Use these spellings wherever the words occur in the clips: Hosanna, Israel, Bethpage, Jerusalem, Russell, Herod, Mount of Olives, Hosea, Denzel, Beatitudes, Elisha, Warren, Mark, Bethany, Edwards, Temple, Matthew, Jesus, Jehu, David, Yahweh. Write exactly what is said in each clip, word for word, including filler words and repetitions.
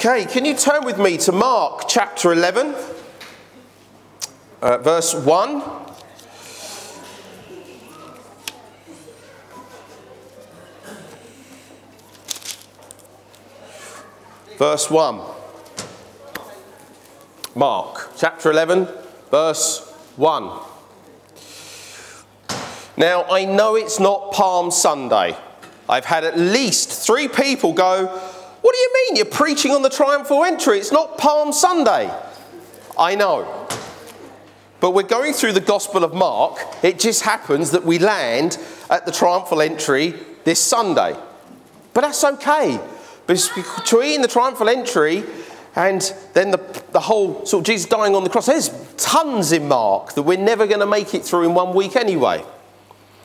Okay, can you turn with me to Mark chapter eleven, uh, verse one? Verse one. Mark chapter eleven, verse one. Now, I know it's not Palm Sunday. I've had at least three people go, what do you mean you're preaching on the triumphal entry? It's not Palm Sunday. I know. But we're going through the Gospel of Mark. It just happens that we land at the triumphal entry this Sunday. But that's okay. Between the triumphal entry and then the, the whole sort of Jesus dying on the cross, there's tons in Mark that we're never going to make it through in one week anyway.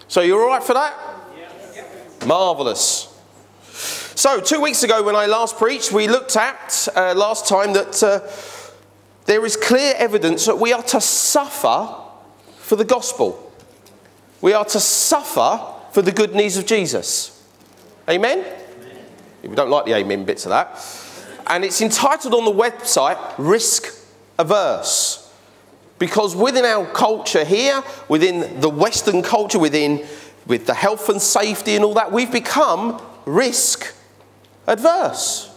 So you're all right for that? Yes. Marvellous. So two weeks ago when I last preached, we looked at uh, last time that uh, there is clear evidence that we are to suffer for the gospel. We are to suffer for the good news of Jesus. Amen? Amen. We don't like the amen bits of that. And it's entitled on the website, Risk Averse. Because within our culture here, within the Western culture, within with the health and safety and all that, we've become risk adverse.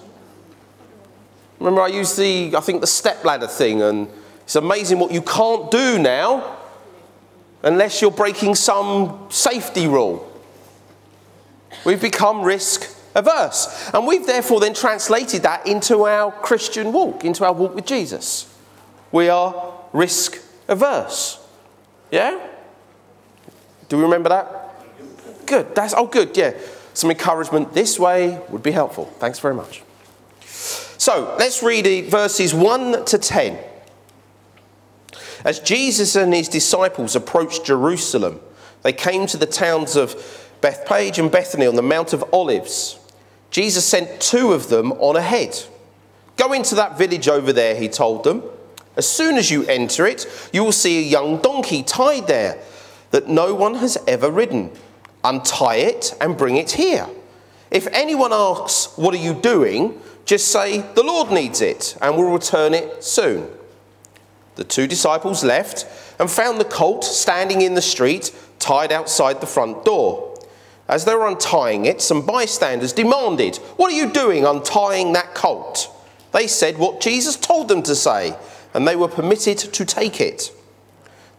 Remember, I used the, I think, the stepladder thing, and it's amazing what you can't do now unless you're breaking some safety rule. We've become risk averse. And we've therefore then translated that into our Christian walk, into our walk with Jesus. We are risk averse. Yeah? Do we remember that? Good. That's, oh, good. Yeah. Some encouragement this way would be helpful. Thanks very much. So let's read verses one to ten. As Jesus and his disciples approached Jerusalem, they came to the towns of Bethpage and Bethany on the Mount of Olives. Jesus sent two of them on ahead. Go into that village over there, he told them. As soon as you enter it, you will see a young donkey tied there that no one has ever ridden. Untie it and bring it here. If anyone asks, what are you doing? Just say, the Lord needs it and will return it soon. The two disciples left and found the colt standing in the street, tied outside the front door. As they were untying it, some bystanders demanded, what are you doing untying that colt? They said what Jesus told them to say, and they were permitted to take it.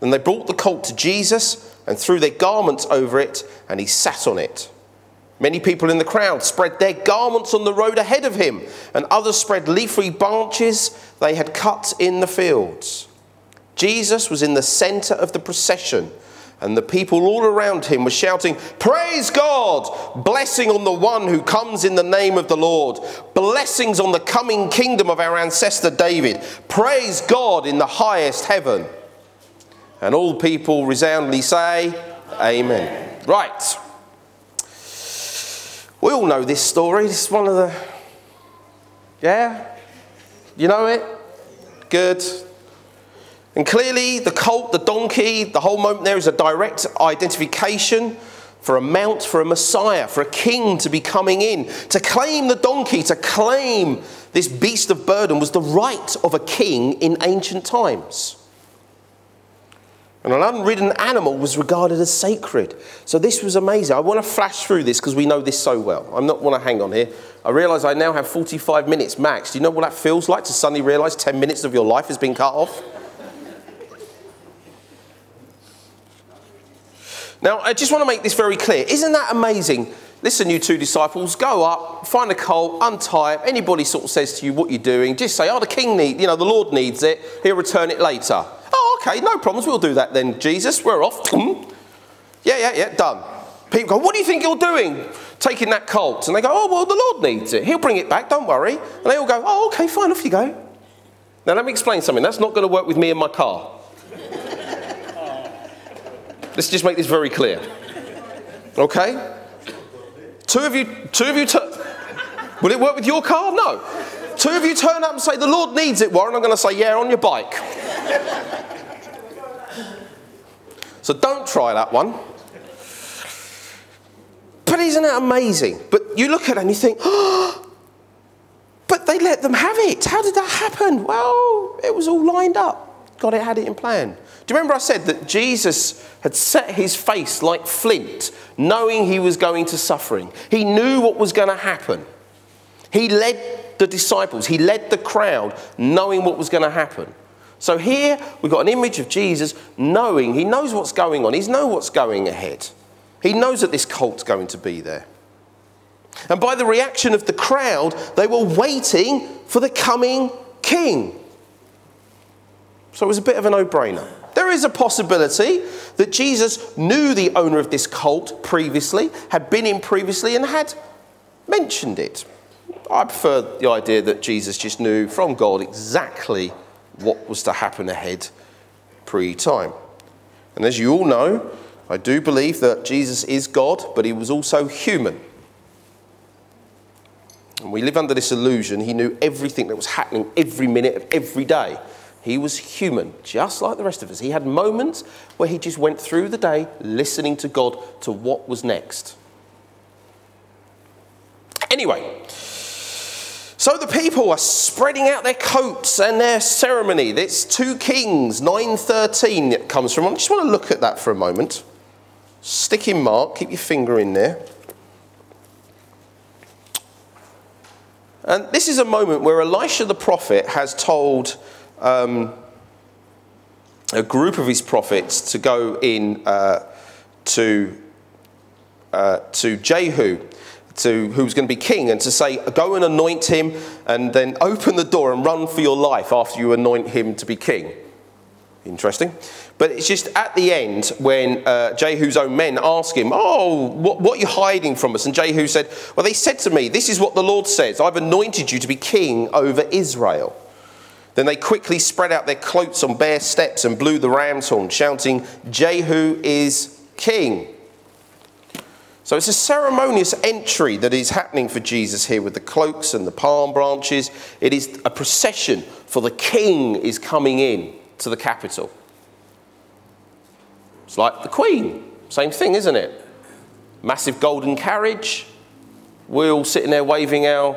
Then they brought the colt to Jesus and threw their garments over it, and he sat on it. Many people in the crowd spread their garments on the road ahead of him, and others spread leafy branches they had cut in the fields. Jesus was in the center of the procession, and the people all around him were shouting, praise God! Blessing on the one who comes in the name of the Lord. Blessings on the coming kingdom of our ancestor David. Praise God in the highest heaven. And all people resoundingly say, amen. Right. We all know this story. This is one of the... Yeah? You know it? Good. And clearly, the colt, the donkey, the whole moment there is a direct identification for a mount, for a Messiah, for a king to be coming in. To claim the donkey, to claim this beast of burden was the right of a king in ancient times. And an unridden animal was regarded as sacred. So this was amazing. I want to flash through this because we know this so well. I'm not want to hang on here. I realise I now have forty-five minutes max. Do you know what that feels like to suddenly realise ten minutes of your life has been cut off? Now, I just want to make this very clear. Isn't that amazing? Listen, you two disciples, go up, find a colt, untie it. Anybody sort of says to you what you're doing, just say, oh, the king needs, you know, the Lord needs it. He'll return it later. Oh, okay, no problems. We'll do that then, Jesus. We're off. Yeah, yeah, yeah, done. People go, what do you think you're doing taking that colt? And they go, oh, well, the Lord needs it. He'll bring it back, don't worry. And they all go, oh, okay, fine, off you go. Now, let me explain something. That's not going to work with me in my car. Let's just make this very clear. Okay? Two of you, two of you, will it work with your car? No. Two of you turn up and say, the Lord needs it, Warren. I'm going to say, yeah, on your bike. So don't try that one. But isn't that amazing? But you look at it and you think, oh, But they let them have it. How did that happen? Well, it was all lined up. God had it in plan. Do you remember I said that Jesus had set his face like flint, knowing he was going to suffering? He knew what was going to happen. He led the disciples. He led the crowd, knowing what was going to happen. So here we've got an image of Jesus knowing. He knows what's going on. He knows what's going ahead. He knows that this cult's going to be there. And by the reaction of the crowd, they were waiting for the coming king. So it was a bit of a no-brainer. There is a possibility that Jesus knew the owner of this cult previously, had been in previously, and had mentioned it. I prefer the idea that Jesus just knew from God exactly what was to happen ahead pre-time. And as you all know, I do believe that Jesus is God, but he was also human. And we live under this illusion he knew everything that was happening every minute of every day. He was human, just like the rest of us. He had moments where he just went through the day listening to God to what was next. Anyway, so the people are spreading out their coats and their ceremony. It's two Kings nine thirteen it comes from. I just want to look at that for a moment. Stick in Mark, keep your finger in there. And this is a moment where Elisha the prophet has told um, a group of his prophets to go in uh, to, uh, to Jehu, to, who's going to be king, and to say, go and anoint him, and then open the door and run for your life after you anoint him to be king. Interesting. But it's just at the end when uh, Jehu's own men ask him, oh, what, what are you hiding from us? And Jehu said, well, they said to me, this is what the Lord says. I've anointed you to be king over Israel. Then they quickly spread out their cloaks on bare steps and blew the ram's horn, shouting, Jehu is king. So it's a ceremonious entry that is happening for Jesus here with the cloaks and the palm branches. It is a procession, for the king is coming in to the capital. It's like the Queen, same thing, isn't it? Massive golden carriage. We're all sitting there waving our,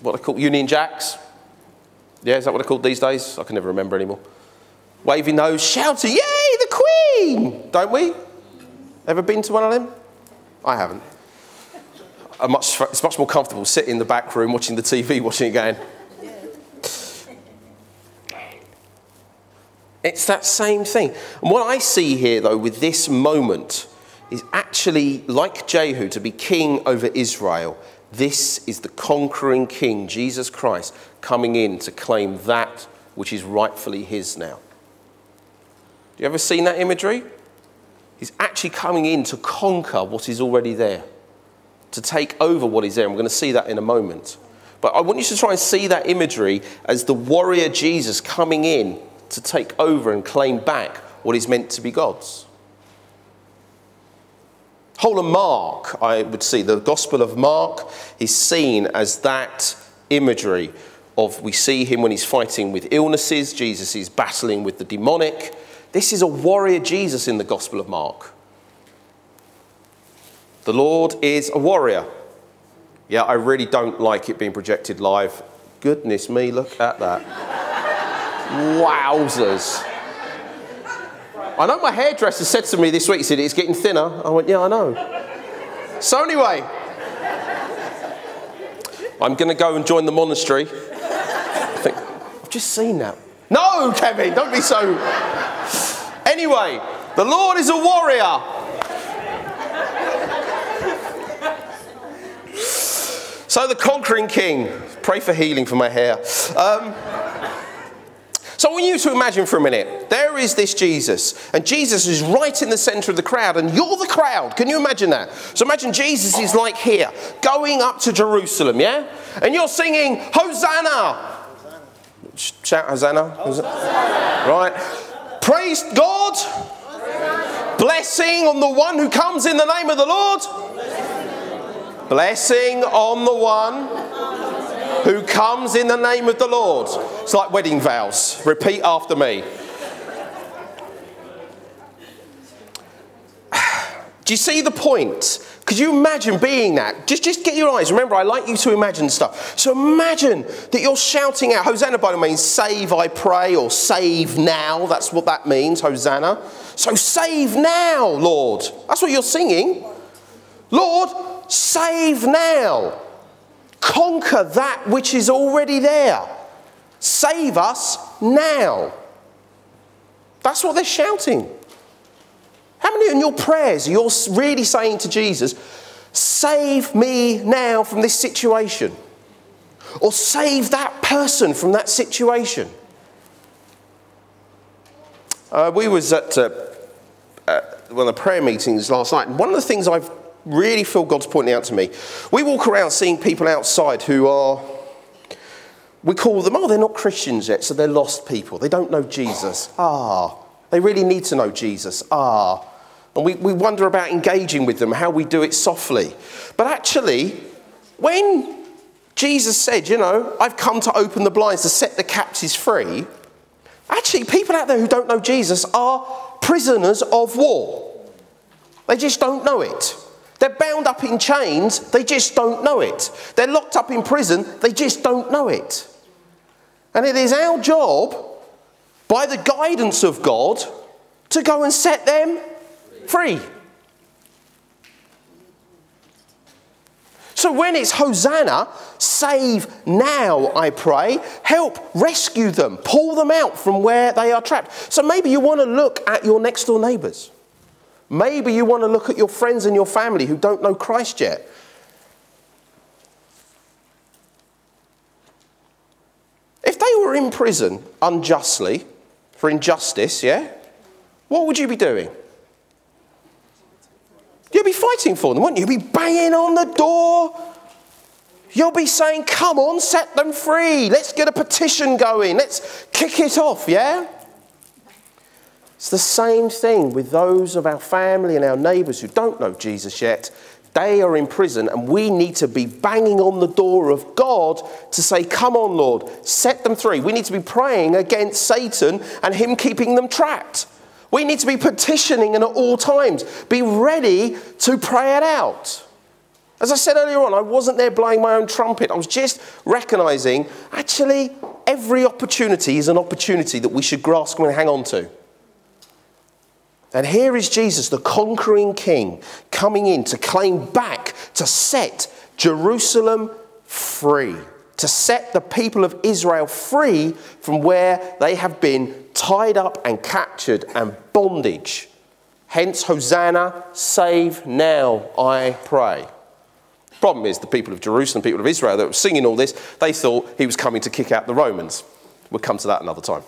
what they call Union Jacks. Yeah, is that what they're called these days? I can never remember anymore. Waving those, shouting, yay, the Queen! Don't we? Ever been to one of them? I haven't. I'm much, it's much more comfortable sitting in the back room watching the T V, watching it going. It's that same thing. And what I see here, though, with this moment is actually, like Jehu, to be king over Israel, this is the conquering king, Jesus Christ, coming in to claim that which is rightfully his now. You ever seen that imagery? He's actually coming in to conquer what is already there, to take over what is there. And we're going to see that in a moment. But I want you to try and see that imagery as the warrior Jesus coming in to take over and claim back what is meant to be God's. Whole of Mark, I would see, the Gospel of Mark is seen as that imagery of, we see him when he's fighting with illnesses, Jesus is battling with the demonic. This is a warrior Jesus in the Gospel of Mark. The Lord is a warrior. Yeah, I really don't like it being projected live. Goodness me, look at that. Wowzers. I know my hairdresser said to me this week, he said, it's getting thinner. I went, yeah, I know. So anyway, I'm going to go and join the monastery. I think, I've just seen that. No, Kevin, don't be so. Anyway, the Lord is a warrior. So the conquering king. Pray for healing for my hair. Um... So I want you to imagine for a minute, there is this Jesus, and Jesus is right in the centre of the crowd, and you're the crowd. Can you imagine that? So imagine Jesus is like here, going up to Jerusalem, yeah? And you're singing, Hosanna! Hosanna. Shout Hosanna. Hosanna. Hosanna. Right. Praise God. Hosanna. Blessing on the one who comes in the name of the Lord. Blessing, Blessing on the one who comes in the name of the Lord. It's like wedding vows. Repeat after me. Do you see the point? Could you imagine being that? Just, just get your eyes. Remember, I like you to imagine stuff. So imagine that you're shouting out. Hosanna, by the way, means save, I pray, or save now. That's what that means, Hosanna. So save now, Lord. That's what you're singing. Lord, save now. Conquer that which is already there. Save us now. That's what they're shouting. How many in your prayers are you really saying to Jesus, save me now from this situation? Or save that person from that situation? Uh, we was at uh, uh, one of the prayer meetings last night. And one of the things I really feel God's pointing out to me, we walk around seeing people outside who are, we call them, oh, they're not Christians yet, so they're lost people. They don't know Jesus. Ah, they really need to know Jesus. Ah. And we, we wonder about engaging with them, how we do it softly. But actually, when Jesus said, you know, I've come to open the blinds, to set the captives free, actually, people out there who don't know Jesus are prisoners of war. They just don't know it. They're bound up in chains, they just don't know it. They're locked up in prison, they just don't know it. And it is our job, by the guidance of God, to go and set them free. So when it's Hosanna, save now, I pray, help rescue them, pull them out from where they are trapped. So maybe you want to look at your next door neighbours. Maybe you want to look at your friends and your family who don't know Christ yet. If they were in prison unjustly, for injustice, yeah, what would you be doing? You'd be fighting for them, wouldn't you? You'd be banging on the door. You'll be saying, come on, set them free. Let's get a petition going. Let's kick it off, yeah? It's the same thing with those of our family and our neighbours who don't know Jesus yet. They are in prison and we need to be banging on the door of God to say, come on, Lord, set them free. We need to be praying against Satan and him keeping them trapped. We need to be petitioning and at all times be ready to pray it out. As I said earlier on, I wasn't there blowing my own trumpet. I was just recognising, actually, every opportunity is an opportunity that we should grasp and hang on to. And here is Jesus, the conquering king, coming in to claim back, to set Jerusalem free, to set the people of Israel free from where they have been tied up and captured and bondage. Hence, Hosanna, save now, I pray. The problem is the people of Jerusalem, people of Israel that were singing all this, they thought he was coming to kick out the Romans. We'll come to that another time.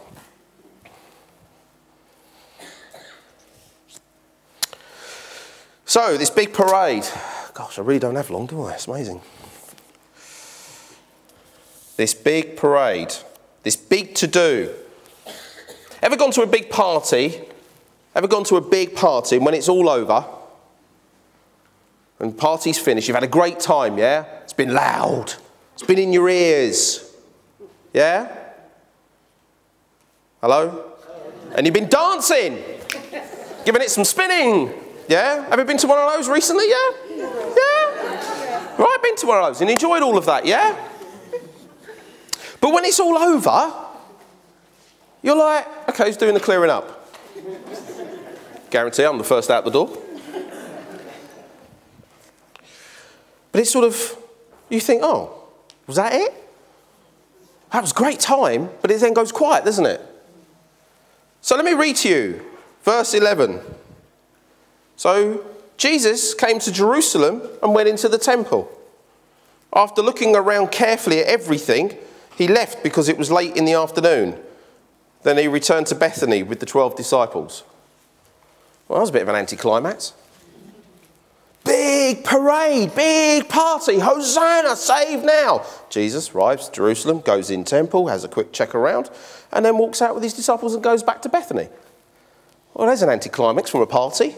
So, this big parade. Gosh, I really don't have long, do I? It's amazing. This big parade. This big to-do. Ever gone to a big party? Ever gone to a big party and when it's all over and party's finished, you've had a great time, yeah? It's been loud. It's been in your ears. Yeah? Hello? And you've been dancing. Giving it some spinning. Yeah? Have you been to one of those recently? Yeah? Yeah? Right, been to one of those and enjoyed all of that, yeah? But when it's all over, you're like, okay, who's doing the clearing up? Guarantee I'm the first out the door. But it's sort of, you think, oh, was that it? That was a great time, but it then goes quiet, doesn't it? So let me read to you, verse eleven. So, Jesus came to Jerusalem and went into the temple. After looking around carefully at everything, he left because it was late in the afternoon. Then he returned to Bethany with the twelve disciples. Well, that was a bit of an anticlimax. Big parade, big party, Hosanna, save now. Jesus arrives to Jerusalem, goes in temple, has a quick check around, and then walks out with his disciples and goes back to Bethany. Well, there's an anticlimax from a party.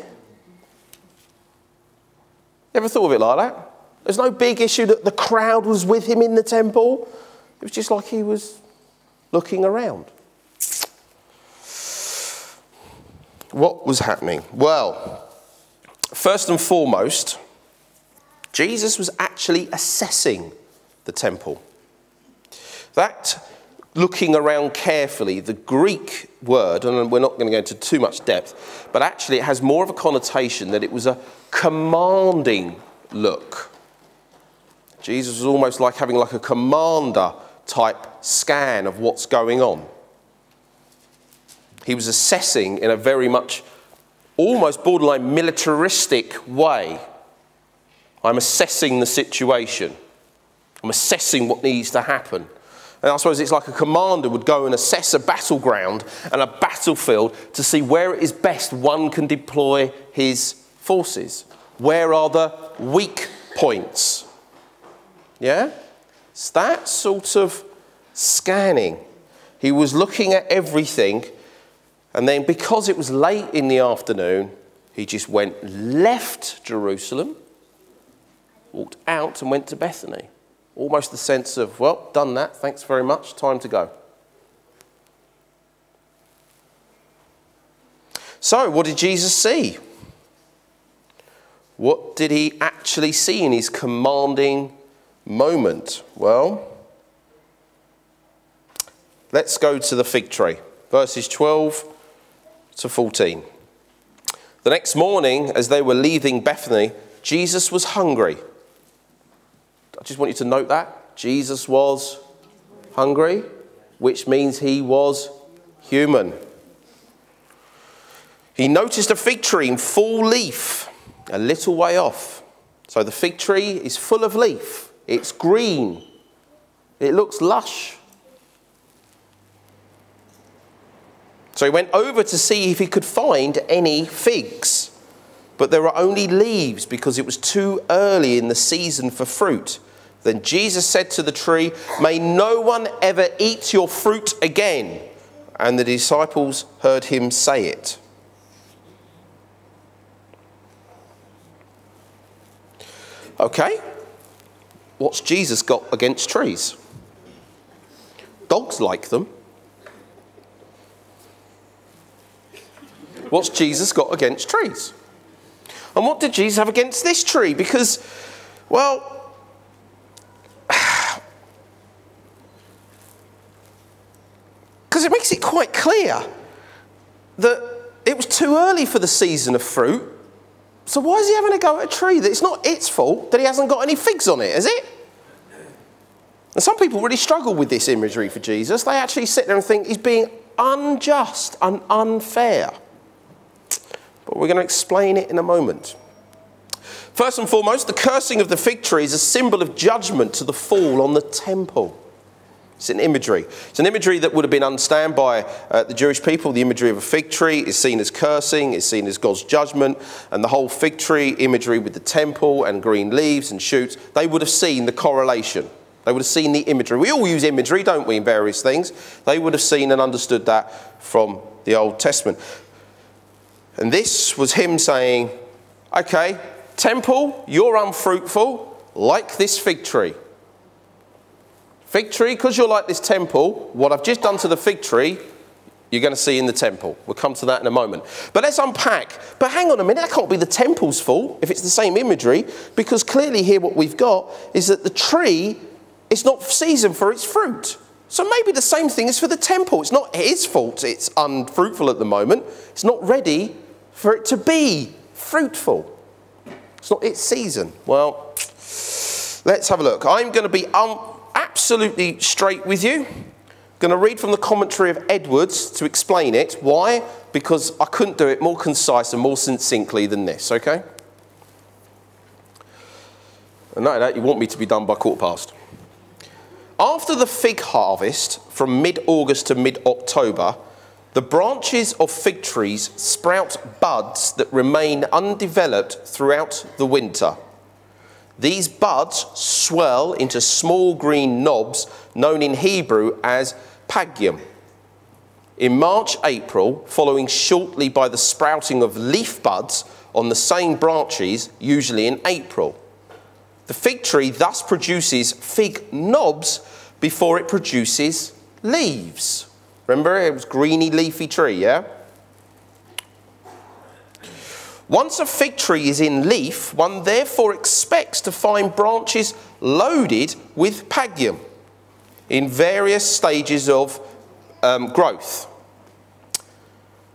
Never thought of it like that. There's no big issue that the crowd was with him in the temple. It was just like he was looking around. What was happening? Well, first and foremost, Jesus was actually assessing the temple. That looking around carefully, the Greek word, and we're not going to go into too much depth, but actually it has more of a connotation that it was a commanding look. Jesus was almost like having like a commander type scan of what's going on. He was assessing in a very much almost borderline militaristic way. I'm assessing the situation. I'm assessing what needs to happen. And I suppose it's like a commander would go and assess a battleground and a battlefield to see where it is best one can deploy his forces. Where are the weak points? Yeah? It's that sort of scanning. He was looking at everything, and then because it was late in the afternoon, he just went left Jerusalem, walked out and went to Bethany. Almost the sense of, well, done that, thanks very much, time to go. So, what did Jesus see? What did he actually see in his commanding moment? Well, let's go to the fig tree, verses twelve to fourteen. The next morning, as they were leaving Bethany, Jesus was hungry. I just want you to note that. Jesus was hungry, which means he was human. He noticed a fig tree in full leaf a little way off. So the fig tree is full of leaf. It's green. It looks lush. So he went over to see if he could find any figs. But there were only leaves because it was too early in the season for fruit. Then Jesus said to the tree, "May no one ever eat your fruit again." And the disciples heard him say it. Okay, what's Jesus got against trees? Dogs like them. What's Jesus got against trees? And what did Jesus have against this tree? Because, well, because it makes it quite clear that it was too early for the season of fruit. So why is he having a go at a tree? That it's not its fault that he hasn't got any figs on it, is it? And some people really struggle with this imagery for Jesus. They actually sit there and think he's being unjust and unfair. But we're going to explain it in a moment. First and foremost, the cursing of the fig tree is a symbol of judgment to the fall on the temple. It's an imagery. It's an imagery that would have been understood by uh, the Jewish people. The imagery of a fig tree is seen as cursing, is seen as God's judgment, and the whole fig tree imagery with the temple and green leaves and shoots, they would have seen the correlation. They would have seen the imagery. We all use imagery, don't we, in various things. They would have seen and understood that from the Old Testament. And this was him saying, okay, temple, you're unfruitful, like this fig tree. Fig tree, because you're like this temple, what I've just done to the fig tree, you're going to see in the temple. We'll come to that in a moment. But let's unpack. But hang on a minute, that can't be the temple's fault if it's the same imagery, because clearly here what we've got is that the tree is not seasoned for its fruit. So maybe the same thing is for the temple. It's not his fault it's unfruitful at the moment. It's not ready for it to be fruitful. It's not its season. Well, let's have a look. I'm going to be um, absolutely straight with you. I'm going to read from the commentary of Edwards to explain it. Why? Because I couldn't do it more concise and more succinctly than this, okay? And no, no, you want me to be done by quarter past. After the fig harvest, from mid-August to mid-October, the branches of fig trees sprout buds that remain undeveloped throughout the winter. These buds swell into small green knobs known in Hebrew as pagium. In March, April, following shortly by the sprouting of leaf buds on the same branches, usually in April. The fig tree thus produces fig knobs before it produces leaves. Remember, it was a greeny leafy tree, yeah? Once a fig tree is in leaf, one therefore expects to find branches loaded with pagium in various stages of um, growth.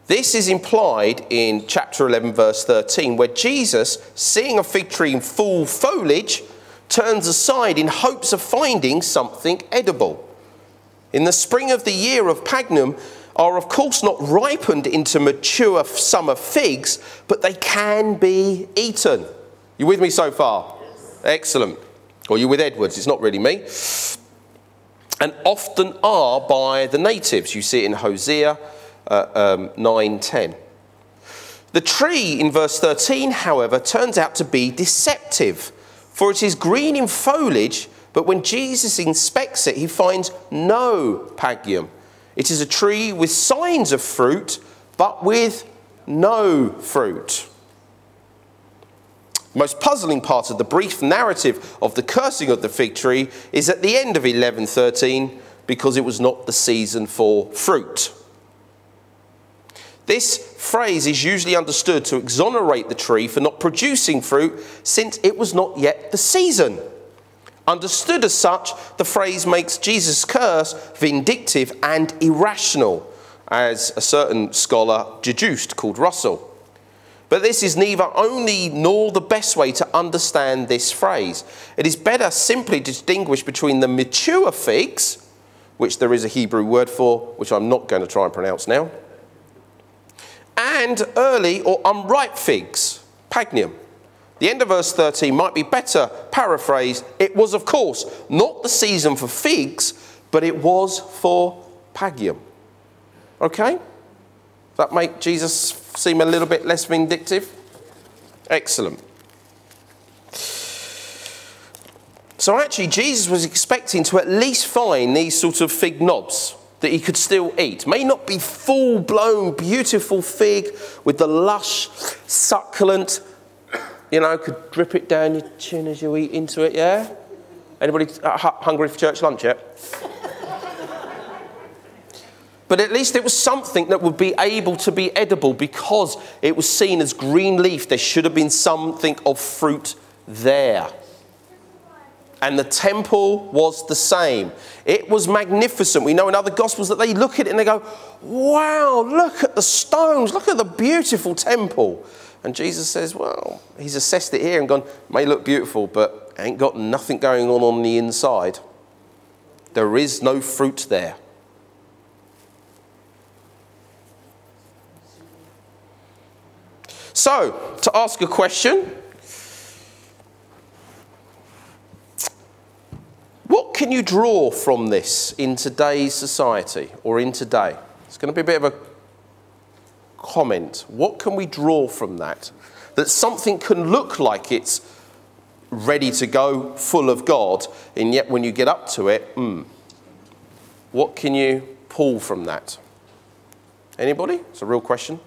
This is implied in chapter eleven, verse thirteen, where Jesus, seeing a fig tree in full foliage, turns aside in hopes of finding something edible. In the spring of the year of Pagnum are, of course, not ripened into mature summer figs, but they can be eaten. You with me so far? Yes. Excellent. Or you with Edwards? It's not really me. And often are by the natives. You see it in Hosea uh, um, nine ten. The tree in verse thirteen, however, turns out to be deceptive, for it is green in foliage, but when Jesus inspects it, he finds no pagium. It is a tree with signs of fruit, but with no fruit. The most puzzling part of the brief narrative of the cursing of the fig tree is at the end of eleven thirteen, because it was not the season for fruit. This phrase is usually understood to exonerate the tree for not producing fruit, since it was not yet the season. Understood as such, the phrase makes Jesus' curse vindictive and irrational, as a certain scholar deduced called Russell. But this is neither only nor the best way to understand this phrase. It is better simply to distinguish between the mature figs, which there is a Hebrew word for, which I'm not going to try and pronounce now, and early or unripe figs, pagnum. The end of verse thirteen might be better paraphrased. It was, of course, not the season for figs, but it was for pagium. Okay? That make Jesus seem a little bit less vindictive? Excellent. So actually, Jesus was expecting to at least find these sort of fig knobs that he could still eat. May not be full-blown, beautiful fig with the lush, succulent, you know, could drip it down your chin as you eat into it, yeah? Anybody hungry for church lunch yet? But at least it was something that would be able to be edible because it was seen as green leaf. There should have been something of fruit there. And the temple was the same. It was magnificent. We know in other Gospels that they look at it and they go, wow, look at the stones, look at the beautiful temple. And Jesus says, well, he's assessed it here and gone, may look beautiful, but ain't got nothing going on on the inside. There is no fruit there. So, to ask a question, what can you draw from this in today's society or in today? It's going to be a bit of a comment. What can we draw from that? That something can look like it's ready to go, full of God, and yet when you get up to it, mm, what can you pull from that? Anybody? It's a real question.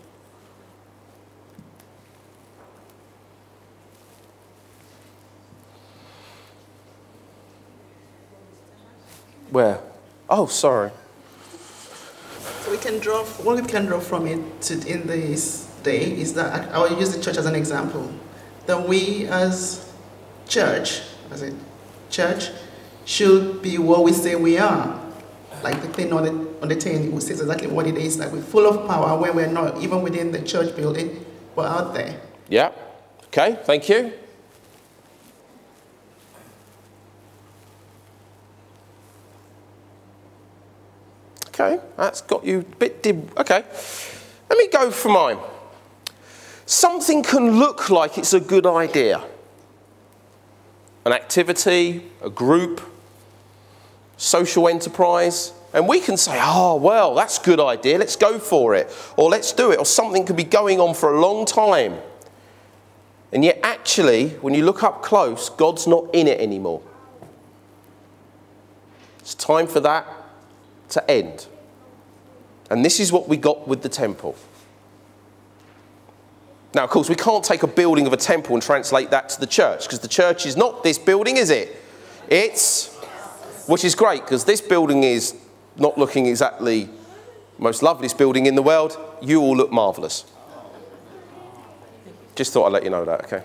Where? Oh, sorry. We can draw, what we can draw from it to, in this day is that, I will use the church as an example, that we as church, as a church, should be what we say we are. Like the thing on the, on the tin, it says exactly what it is, like we're full of power when we're not, even within the church building, we're out there. Yeah, okay, thank you. Okay, that's got you a bit dib. Okay, let me go for mine. Something can look like it's a good idea. An activity, a group, social enterprise. And we can say, oh, well, that's a good idea. Let's go for it. Or let's do it. Or something could be going on for a long time. And yet, actually, when you look up close, God's not in it anymore. It's time for that to end. And this is what we got with the temple. Now, of course, we can't take a building of a temple and translate that to the church, because the church is not this building, is it? It's, which is great, because this building is not looking exactly most loveliest building in the world. You all look marvellous. Just thought I'd let you know that, okay?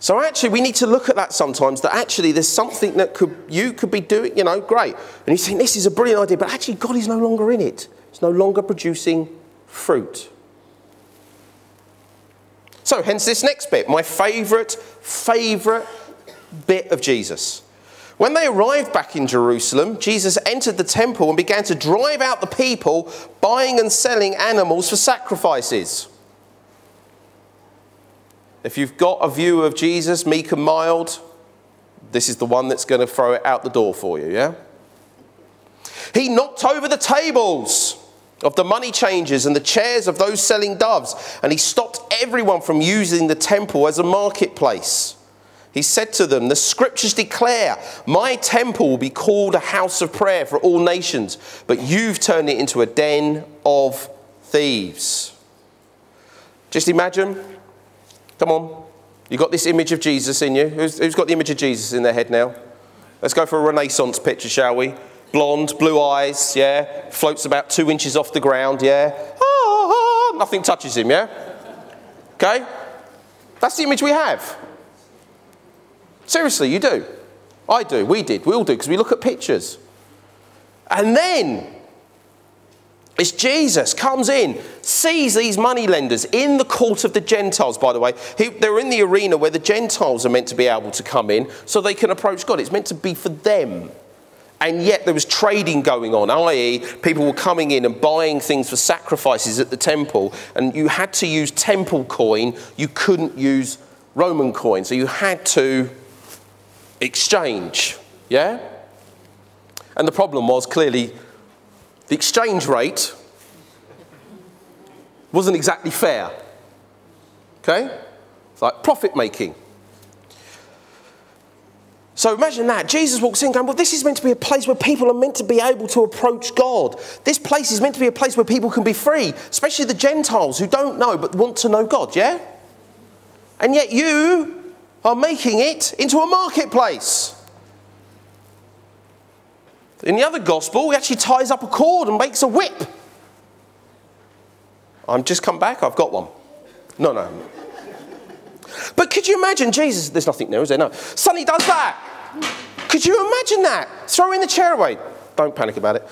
So actually, we need to look at that sometimes, that actually there's something that could you could be doing, you know, great. And you think, this is a brilliant idea, but actually God is no longer in it. It's no longer producing fruit. So hence this next bit, my favourite, favourite bit of Jesus. When they arrived back in Jerusalem, Jesus entered the temple and began to drive out the people, buying and selling animals for sacrifices. If you've got a view of Jesus, meek and mild, this is the one that's going to throw it out the door for you, yeah? He knocked over the tables of the money changers and the chairs of those selling doves, and he stopped everyone from using the temple as a marketplace. He said to them, the scriptures declare, my temple will be called a house of prayer for all nations, but you've turned it into a den of thieves. Just imagine, come on, you've got this image of Jesus in you. Who's, who's got the image of Jesus in their head now? Let's go for a Renaissance picture, shall we? Blonde, blue eyes, yeah, floats about two inches off the ground, yeah. Ah, ah, nothing touches him, yeah? Okay? That's the image we have. Seriously, you do. I do, we did, we all do, because we look at pictures. And then, it's Jesus comes in, sees these moneylenders in the court of the Gentiles, by the way. He, they're in the arena where the Gentiles are meant to be able to come in so they can approach God. It's meant to be for them. And yet there was trading going on, that is people were coming in and buying things for sacrifices at the temple. And you had to use temple coin, you couldn't use Roman coin, so you had to exchange, yeah? And the problem was, clearly, the exchange rate wasn't exactly fair, okay? It's like profit-making. So imagine that. Jesus walks in going, well, this is meant to be a place where people are meant to be able to approach God. This place is meant to be a place where people can be free, especially the Gentiles who don't know but want to know God, yeah? And yet you are making it into a marketplace. In the other gospel, he actually ties up a cord and makes a whip. I've just come back, I've got one. No, no. But could you imagine Jesus, there's nothing there, is there? No. Suddenly does that. Could you imagine that? Throwing the chair away. Don't panic about it.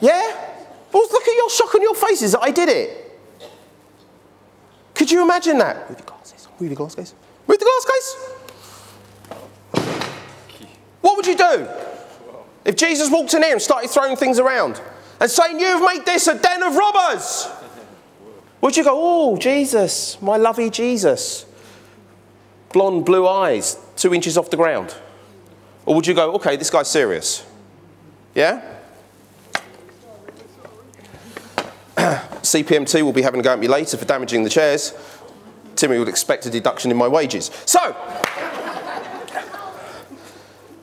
Yeah? Well, look at your shock on your faces that I did it. Could you imagine that? Move the glasses. Move the glass case. Move the glass case. What would you do if Jesus walked in here and started throwing things around and saying, you've made this a den of robbers? Would you go, oh, Jesus, my lovely Jesus, blonde, blue eyes, two inches off the ground? Or would you go, okay, this guy's serious? Yeah? C P M T will be having a go at me later for damaging the chairs. Timmy would expect a deduction in my wages. So,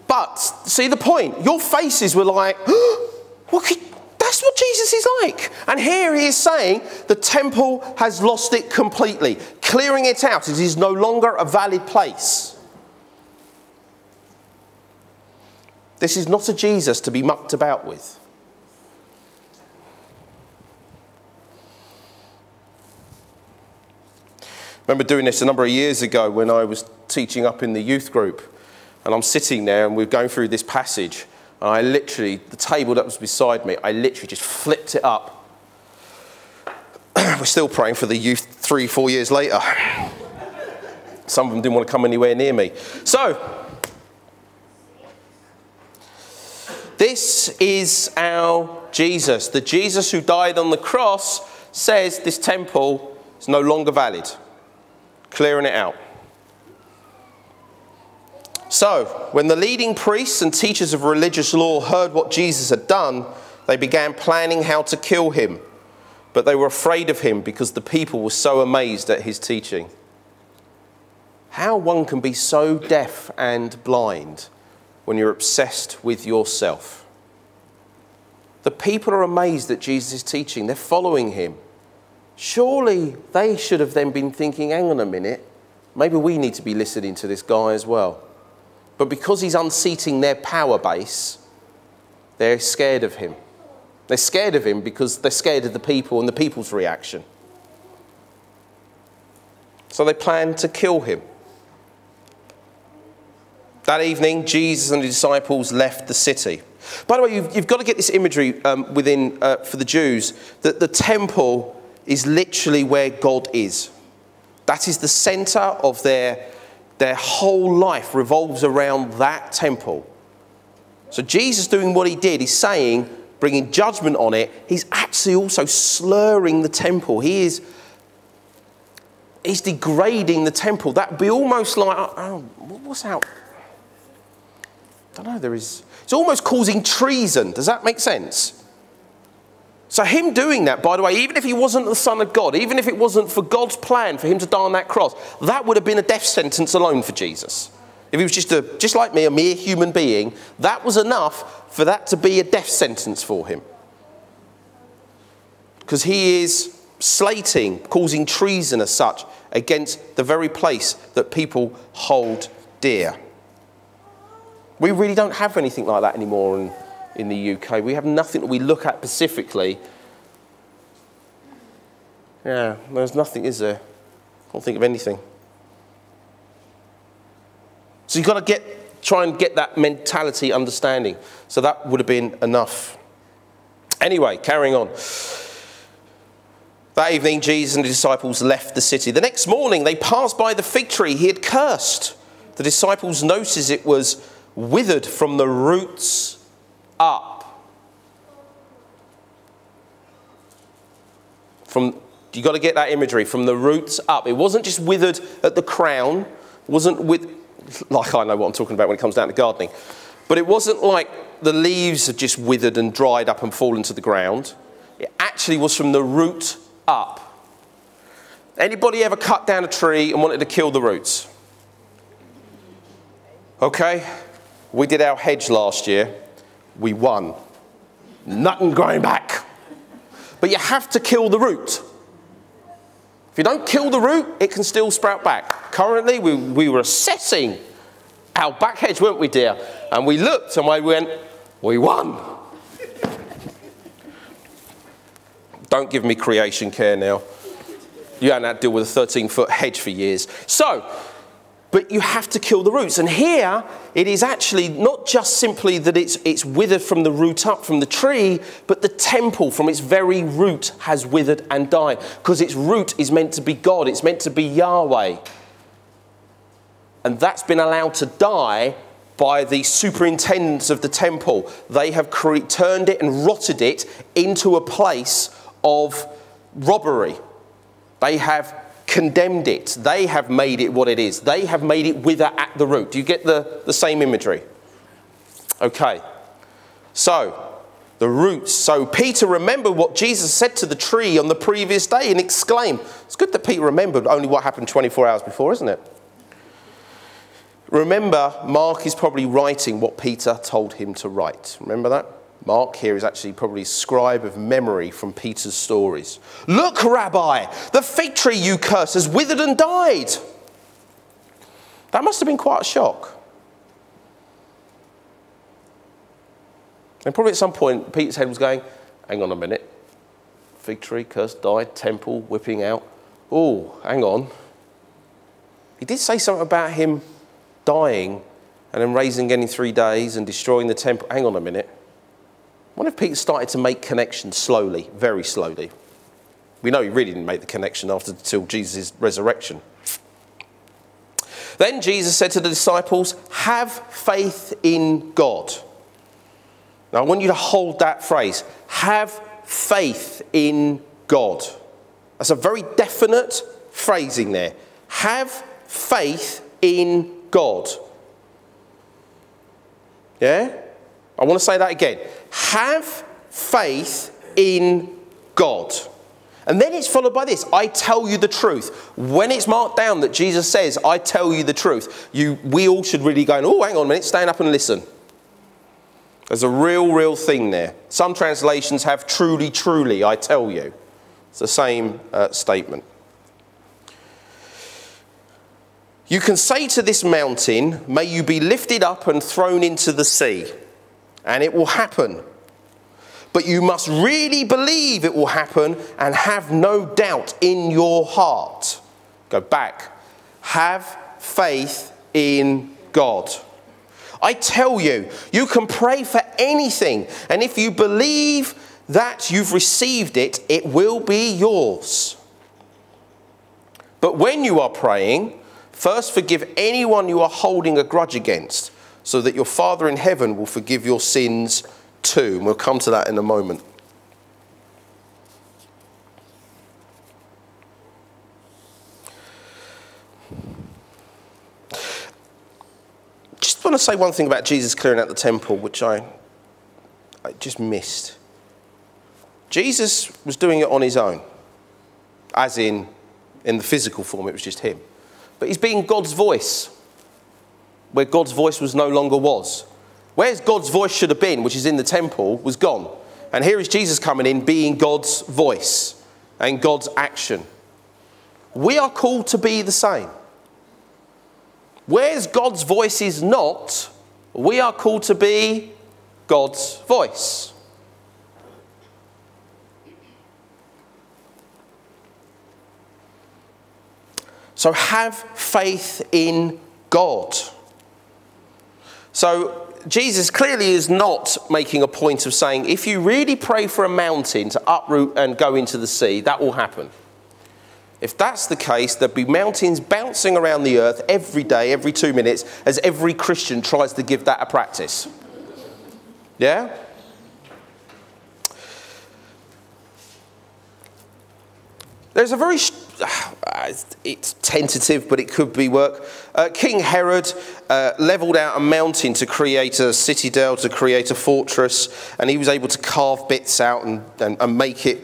but see the point. Your faces were like, oh, what could, that's what Jesus is like. And here he is saying the temple has lost it completely, clearing it out. It is no longer a valid place. This is not a Jesus to be mucked about with. I remember doing this a number of years ago when I was teaching up in the youth group, and I'm sitting there and we're going through this passage, and I literally, the table that was beside me, I literally just flipped it up. We're still praying for the youth three, four years later. Some of them didn't want to come anywhere near me. So, this is our Jesus. The Jesus who died on the cross says this temple is no longer valid. Clearing it out. So, when the leading priests and teachers of religious law heard what Jesus had done, they began planning how to kill him. But they were afraid of him because the people were so amazed at his teaching. How one can be so deaf and blind when you're obsessed with yourself. The people are amazed at Jesus' teaching. They're following him. Surely they should have then been thinking, hang on a minute, maybe we need to be listening to this guy as well. But because he's unseating their power base, they're scared of him. They're scared of him because they're scared of the people and the people's reaction. So they plan to kill him. That evening, Jesus and the disciples left the city. By the way, you've, you've got to get this imagery um, within uh, for the Jews, that the temple is literally where God is. That is the center of their, their whole life revolves around that temple. So Jesus doing what he did, he's saying, bringing judgment on it, he's actually also slurring the temple. He is... He's degrading the temple. That would be almost like, oh, what's out? I don't know, there is... It's almost causing treason. Does that make sense? So him doing that, by the way, even if he wasn't the Son of God, even if it wasn't for God's plan for him to die on that cross, that would have been a death sentence alone for Jesus. If he was just, a, just like me, a mere human being, that was enough for that to be a death sentence for him. Because he is... slating, causing treason as such against the very place that people hold dear. We really don't have anything like that anymore in, in the U K. We have nothing that we look at specifically. Yeah, there's nothing, is there? I can't think of anything. So you've got to get, try and get that mentality understanding. So that would have been enough. Anyway, carrying on. That evening, Jesus and the disciples left the city. The next morning, they passed by the fig tree he had cursed. The disciples noticed it was withered from the roots up. From, you've got to get that imagery, from the roots up. It wasn't just withered at the crown. It wasn't with, like I know what I'm talking about when it comes down to gardening. But it wasn't like the leaves have just withered and dried up and fallen to the ground. It actually was from the root up. Anybody ever cut down a tree and wanted to kill the roots? Okay, we did our hedge last year. We won. Nothing growing back. But you have to kill the root. If you don't kill the root, it can still sprout back. Currently, we, we were assessing our back hedge, weren't we, dear? And we looked and we went, we won. Don't give me creation care now. You haven't had to deal with a thirteen-foot hedge for years. So, but you have to kill the roots. And here, it is actually not just simply that it's, it's withered from the root up from the tree, but the temple from its very root has withered and died. Because its root is meant to be God. It's meant to be Yahweh. And that's been allowed to die by the superintendents of the temple. They have cre- turned it and rotted it into a place of robbery. They have condemned it. They have made it what it is. They have made it wither at the root. Do you get the, the same imagery? Okay. So, the roots. So, Peter remembered what Jesus said to the tree on the previous day and exclaimed. It's good that Peter remembered only what happened twenty-four hours before, isn't it? Remember, Mark is probably writing what Peter told him to write. Remember that? Mark here is actually probably a scribe of memory from Peter's stories. Look, Rabbi, the fig tree you cursed has withered and died. That must have been quite a shock. And probably at some point, Peter's head was going, hang on a minute. Fig tree, cursed, died, temple, whipping out. Oh, hang on. He did say something about him dying and then raising again in three days and destroying the temple. Hang on a minute. What if Peter started to make connections slowly, very slowly? We know he really didn't make the connection after till Jesus' resurrection. Then Jesus said to the disciples, have faith in God. Now I want you to hold that phrase, have faith in God. That's a very definite phrasing there. Have faith in God. Yeah? I want to say that again. Have faith in God. And then it's followed by this, I tell you the truth. When it's marked down that Jesus says, I tell you the truth, you, we all should really go, oh, hang on a minute, stand up and listen. There's a real, real thing there. Some translations have truly, truly, I tell you. It's the same uh, statement. You can say to this mountain, may you be lifted up and thrown into the sea. And it will happen. But you must really believe it will happen and have no doubt in your heart. Go back. Have faith in God. I tell you, you can pray for anything, and if you believe that you've received it, it will be yours. But when you are praying, first forgive anyone you are holding a grudge against, so that your Father in heaven will forgive your sins too. And we'll come to that in a moment. Just want to say one thing about Jesus clearing out the temple, which I, I just missed. Jesus was doing it on his own, as in, in the physical form, it was just him. But he's being God's voice, where God's voice was no longer was. Where's God's voice should have been, which is in the temple, was gone. And here is Jesus coming in, being God's voice and God's action. We are called to be the same. Where's God's voice is not, we are called to be God's voice. So have faith in God. So Jesus clearly is not making a point of saying, if you really pray for a mountain to uproot and go into the sea, that will happen. If that's the case, there'd be mountains bouncing around the earth every day, every two minutes, as every Christian tries to give that a practice. Yeah? There's a very... It's tentative, but it could be work. Uh, King Herod uh, levelled out a mountain to create a citadel, to create a fortress, and he was able to carve bits out and, and, and make it,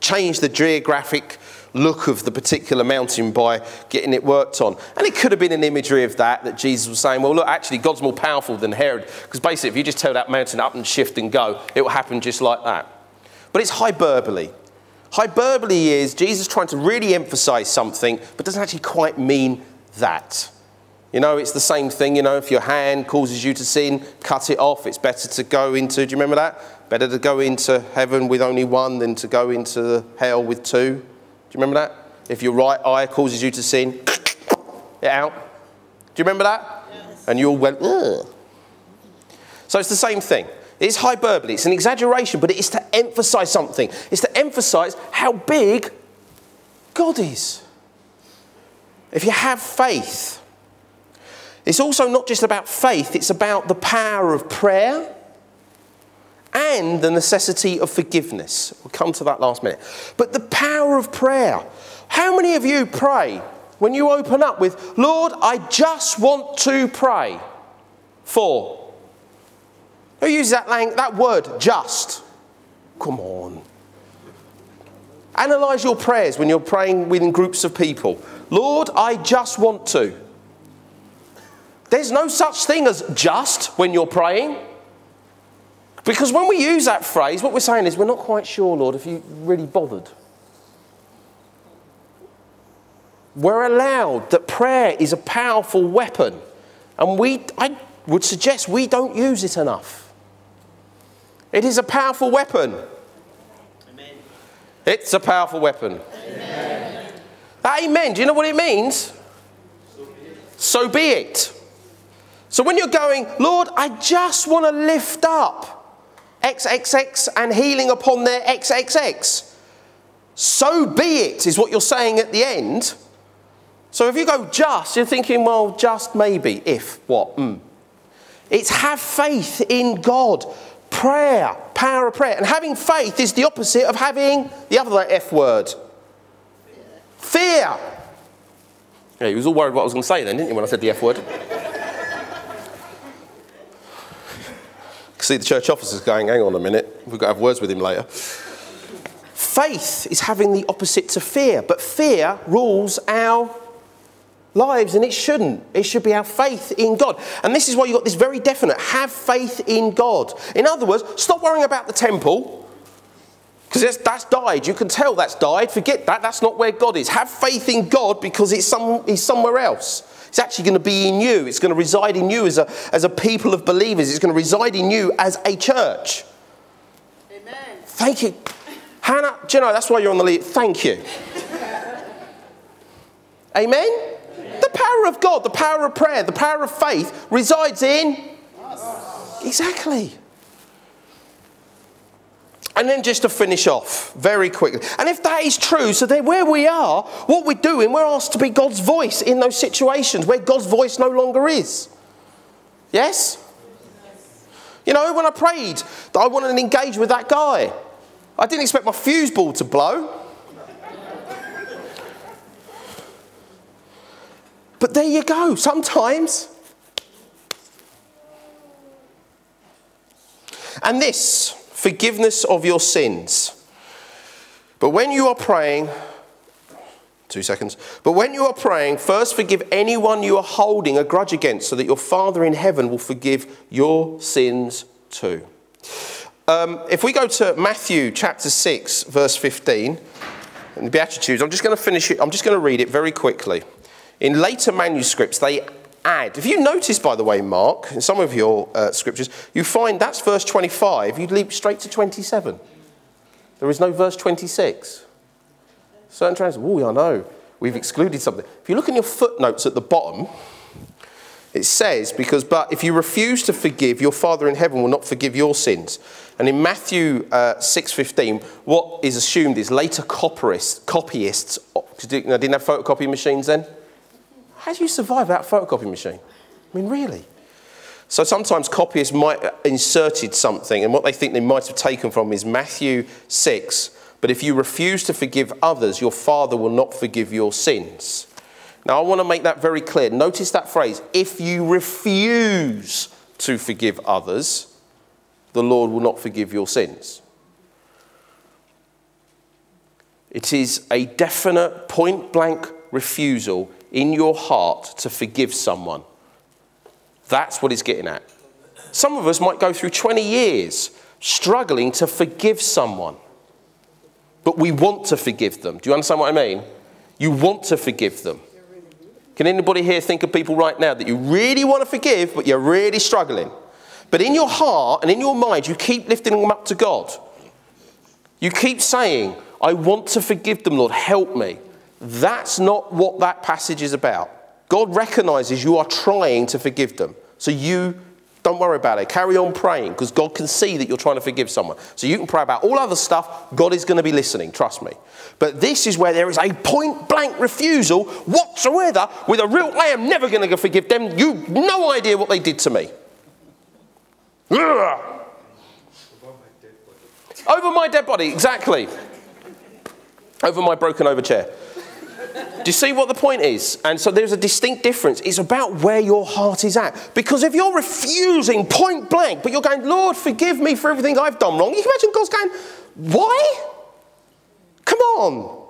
change the geographic look of the particular mountain by getting it worked on. And it could have been an imagery of that, that Jesus was saying, well, look, actually, God's more powerful than Herod, because basically, if you just tell that mountain up and shift and go, it will happen just like that. But it's hyperbole. Hyperbole is Jesus trying to really emphasize something, but doesn't actually quite mean that. You know, it's the same thing, you know, if your hand causes you to sin, cut it off. It's better to go into, do you remember that? Better to go into heaven with only one than to go into hell with two. Do you remember that? If your right eye causes you to sin, it out. Do you remember that? Yes. And you all went, ugh. So it's the same thing. It's hyperbole, it's an exaggeration, but it is to emphasise something. It's to emphasise how big God is. If you have faith. It's also not just about faith, it's about the power of prayer and the necessity of forgiveness. We'll come to that last minute. But the power of prayer. How many of you pray when you open up with, Lord, I just want to pray for... Who uses that language, that word, just? Come on. Analyse your prayers when you're praying within groups of people. Lord, I just want to. There's no such thing as just when you're praying. Because when we use that phrase, what we're saying is, we're not quite sure, Lord, if you really bothered. We're allowed that prayer is a powerful weapon. And we, I would suggest we don't use it enough. It is a powerful weapon. Amen. It's a powerful weapon. Amen. That amen, do you know what it means? So be it. So be it. So when you're going, Lord, I just want to lift up X X X and healing upon their X X X. So be it is what you're saying at the end. So if you go just, you're thinking, well, just maybe, if, what, mm. It's have faith in God. Prayer, power of prayer. And having faith is the opposite of having the other F word. Fear. Yeah, you was all worried what I was going to say then, didn't you, when I said the F word? I can see the church officers going, hang on a minute, we've got to have words with him later. Faith is having the opposite to fear, but fear rules our lives, and it shouldn't. It should be our faith in God. And this is why you've got this very definite, have faith in God. In other words, stop worrying about the temple, because that's died. You can tell that's died. Forget that. That's not where God is. Have faith in God, because it's some, he's somewhere else. It's actually going to be in you. It's going to reside in you as a, as a people of believers. It's going to reside in you as a church. Amen. Thank you. Hannah, do you know, that's why you're on the lead. Thank you. Amen? Amen? The power of God, the power of prayer, the power of faith resides in us. Exactly. And then just to finish off very quickly. And if that is true, so then where we are, what we're doing, we're asked to be God's voice in those situations where God's voice no longer is. Yes? You know, when I prayed that I wanted to engage with that guy, I didn't expect my fuse ball to blow. But there you go. Sometimes. And this, forgiveness of your sins. But when you are praying, two seconds. But when you are praying, first forgive anyone you are holding a grudge against, so that your Father in heaven will forgive your sins too. Um, if we go to Matthew chapter six, verse fifteen, and the Beatitudes, I'm just going to finish it. I'm just going to read it very quickly. In later manuscripts, they add. If you notice, by the way, Mark, in some of your uh, scriptures, you find that's verse twenty-five. You'd leap straight to twenty-seven. There is no verse twenty-six. Certain translations, oh, I know, we've excluded something. If you look in your footnotes at the bottom, it says, because, but if you refuse to forgive, your Father in heaven will not forgive your sins. And in Matthew uh, six fifteen, what is assumed is later copyists, copyists you know, didn't have photocopy machines then? How do you survive without a photocopy machine? I mean, really? So sometimes copyists might have inserted something, and what they think they might have taken from is Matthew six, but if you refuse to forgive others, your Father will not forgive your sins. Now, I want to make that very clear. Notice that phrase, if you refuse to forgive others, the Lord will not forgive your sins. It is a definite, point-blank refusal in your heart to forgive someone. That's what he's getting at. Some of us might go through twenty years struggling to forgive someone, but we want to forgive them. Do you understand what I mean? You want to forgive them. Can anybody here think of people right now that you really want to forgive, but you're really struggling? But in your heart and in your mind, you keep lifting them up to God. You keep saying, I want to forgive them, Lord, help me. That's not what that passage is about. God recognises you are trying to forgive them. So you, don't worry about it. Carry on praying, because God can see that you're trying to forgive someone. So you can pray about all other stuff. God is going to be listening, trust me. But this is where there is a point-blank refusal whatsoever with a real, I am never going to forgive them. You've no idea what they did to me. Over my dead body, exactly. Over my broken over chair. Do you see what the point is? And so there's a distinct difference. It's about where your heart is at. Because if you're refusing point blank, but you're going, Lord, forgive me for everything I've done wrong, you can imagine God's going, why? Come on.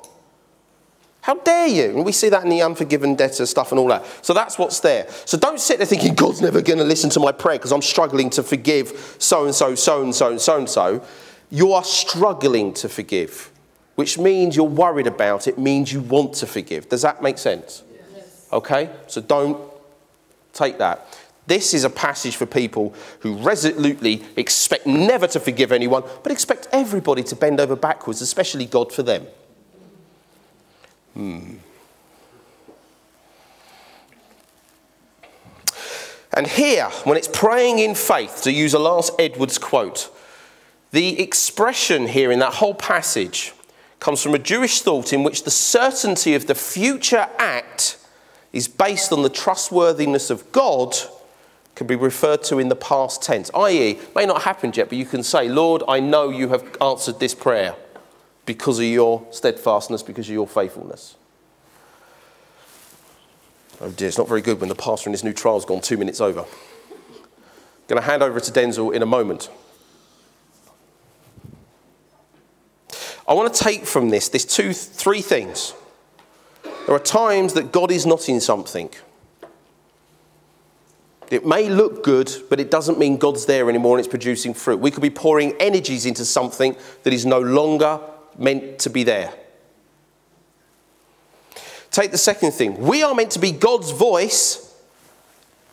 How dare you? And we see that in the unforgiven debtor stuff and all that. So that's what's there. So don't sit there thinking, God's never going to listen to my prayer because I'm struggling to forgive so-and-so, so-and-so, so-and-so. You are struggling to forgive, which means you're worried about it, means you want to forgive. Does that make sense? Yes. Okay, so don't take that. This is a passage for people who resolutely expect never to forgive anyone, but expect everybody to bend over backwards, especially God for them. Hmm. And here, when it's praying in faith, to use a last Edwards quote, the expression here in that whole passage comes from a Jewish thought in which the certainty of the future act is based on the trustworthiness of God, can be referred to in the past tense, that is, may not happen yet, but you can say, Lord, I know you have answered this prayer because of your steadfastness, because of your faithfulness. Oh dear, it's not very good when the pastor in his new trial's gone two minutes over. I'm going to hand over to Denzel in a moment. I want to take from this, there's two, three things. There are times that God is not in something. It may look good, but it doesn't mean God's there anymore and it's producing fruit. We could be pouring energies into something that is no longer meant to be there. Take the second thing. We are meant to be God's voice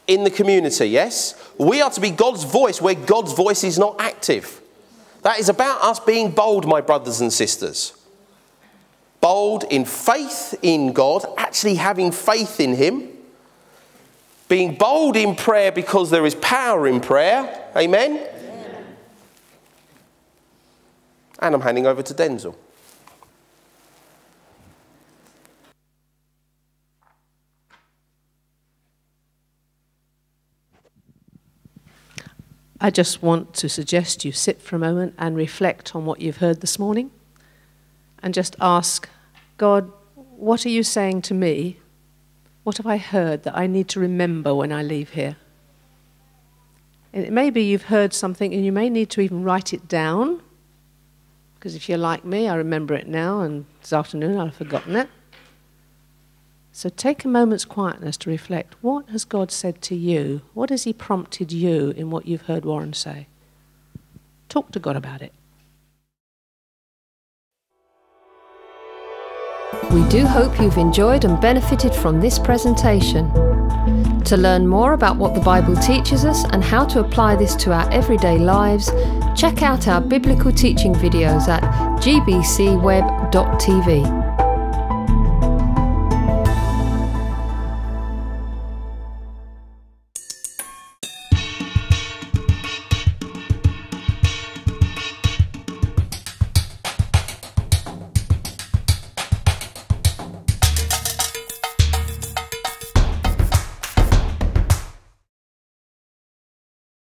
in the community, yes? We are to be God's voice where God's voice is not active. That is about us being bold, my brothers and sisters. Bold in faith in God, actually having faith in him. Being bold in prayer because there is power in prayer. Amen? Amen. And I'm handing over to Denzel. I just want to suggest you sit for a moment and reflect on what you've heard this morning and just ask, God, what are you saying to me? What have I heard that I need to remember when I leave here? And it may be you've heard something and you may need to even write it down, because if you're like me, I remember it now and this afternoon I'll have forgotten it. So take a moment's quietness to reflect. What has God said to you? What has he prompted you in what you've heard Warren say? Talk to God about it. We do hope you've enjoyed and benefited from this presentation. To learn more about what the Bible teaches us and how to apply this to our everyday lives, check out our biblical teaching videos at g b c web dot t v.